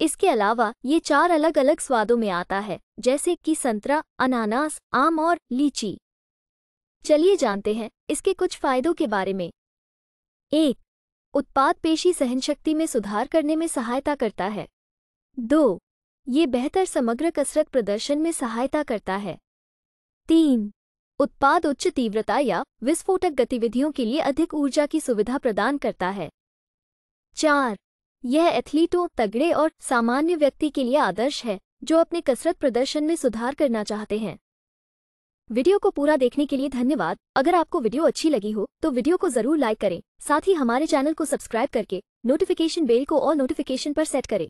इसके अलावा ये 4 अलग अलग स्वादों में आता है, जैसे कि संतरा, अनानास, आम और लीची। चलिए जानते हैं इसके कुछ फायदों के बारे में। 1. उत्पाद पेशी सहनशक्ति में सुधार करने में सहायता करता है। 2. ये बेहतर समग्र कसरत प्रदर्शन में सहायता करता है। 3. उत्पाद उच्च तीव्रता या विस्फोटक गतिविधियों के लिए अधिक ऊर्जा की सुविधा प्रदान करता है। 4. यह एथलीटों, तगड़े और सामान्य व्यक्ति के लिए आदर्श है जो अपने कसरत प्रदर्शन में सुधार करना चाहते हैं। वीडियो को पूरा देखने के लिए धन्यवाद। अगर आपको वीडियो अच्छी लगी हो तो वीडियो को जरूर लाइक करें। साथ ही हमारे चैनल को सब्सक्राइब करके नोटिफिकेशन बेल को ऑल नोटिफिकेशन पर सेट करें।